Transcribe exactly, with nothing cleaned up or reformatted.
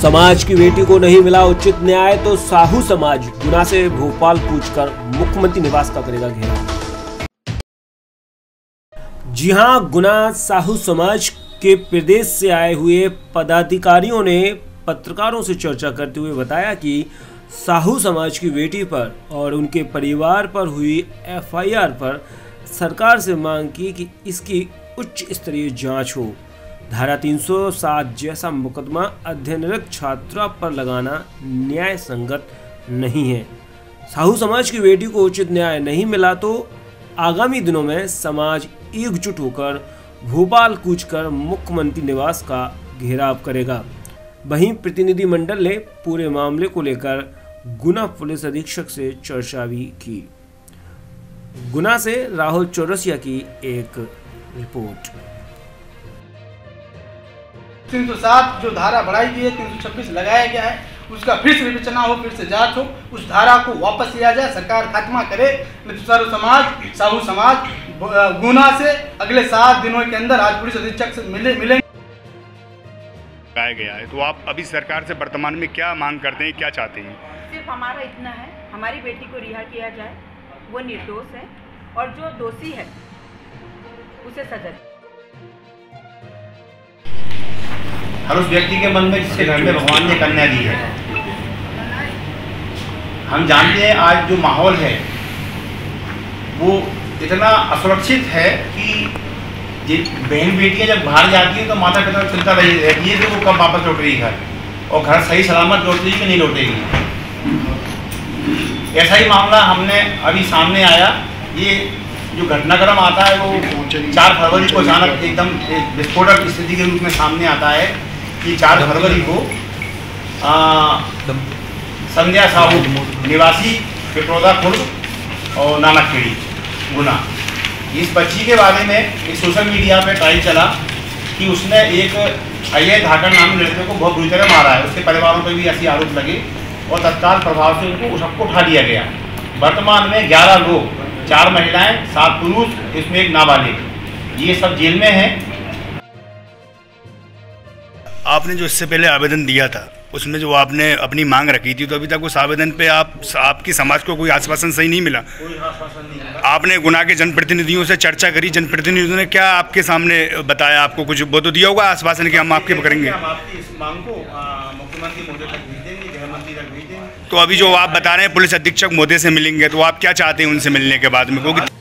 समाज की बेटी को नहीं मिला उचित न्याय तो साहू समाज गुना से भोपाल कूचकर मुख्यमंत्री निवास का करेगा घेराव। जी हां, गुना साहू समाज के प्रदेश से आए हुए पदाधिकारियों ने पत्रकारों से चर्चा करते हुए बताया कि साहू समाज की बेटी पर और उनके परिवार पर हुई एफ आई आर पर सरकार से मांग की कि इसकी उच्च स्तरीय जांच हो। धारा तीन सौ सात जैसा मुकदमा अध्ययनरत छात्रा पर लगाना न्याय संगत नहीं है। साहू समाज की बेटी को उचित न्याय नहीं मिला तो आगामी दिनों में समाज एकजुट होकर भोपाल कूचकर मुख्यमंत्री निवास का घेराव करेगा। वहीं प्रतिनिधिमंडल ने पूरे मामले को लेकर गुना पुलिस अधीक्षक से चर्चा भी की। गुना से राहुल चौरसिया की एक रिपोर्ट। तीन सौ सात जो धारा बढ़ाई गई है, तीन सौ छब्बीस लगाया गया है, उसका फिर से विवेचना हो, फिर से जांच हो, उस धारा को वापस लिया जाए, सरकार खात्मा करे। साहू समाज साहू समाज गुना से अगले सात दिनों के अंदर आज पुलिस अधीक्षक से मिले मिलेंगे गया है। तो आप अभी सरकार से वर्तमान में क्या मांग करते हैं, क्या चाहते हैं? सिर्फ हमारा इतना है, हमारी बेटी को रिहा किया जाए, वो निर्दोष है और जो दोषी है उसे सजा। हर उस व्यक्ति के मन में जिसके घर में भगवान ने कन्या दी है, हम जानते हैं आज जो माहौल है वो इतना असुरक्षित है कि बहन बेटियां जब बाहर जाती है तो माता पिता को चिंता रहती है कि वो कब वापस लौट रही है और घर सही सलामत लौटेगी कि नहीं लौटेगी। ऐसा ही मामला हमने अभी सामने आया। ये जो घटनाक्रम आता है वो चार फरवरी को अचानक एकदम एक विस्फोटक स्थिति के रूप में सामने आता है कि चार फरवरी को संध्या साहू निवासी पिटौदा खुर्द और नानकखेड़ी गुना, इस बच्ची के बारे में एक सोशल मीडिया पे ट्रायल चला कि उसने एक अय्यर धाकड़ नाम लड़के को बहुत बुरी तरह मारा है। उसके परिवारों पर भी ऐसे आरोप लगे और तत्काल प्रभाव से उनको सबको उठा लिया गया। वर्तमान में ग्यारह लोग, चार महिलाएं, सात पुरुष, इसमें एक नाबालिग, ये सब जेल में हैं। आपने जो इससे पहले आवेदन दिया था उसमें जो आपने अपनी मांग रखी थी, तो अभी तक उस आवेदन पे आप आपकी समाज को कोई आश्वासन सही नहीं मिला। कोई आश्वासन नहीं मिला। आपने गुना के जनप्रतिनिधियों से चर्चा करी, जनप्रतिनिधियों ने क्या आपके सामने बताया? आपको कुछ वो तो दिया होगा आश्वासन कि हम आपके पकड़ेंगे। तो अभी जो आप बता रहे हैं पुलिस अधीक्षक मोदी से मिलेंगे, तो आप क्या चाहते हैं उनसे मिलने के बाद में? क्योंकि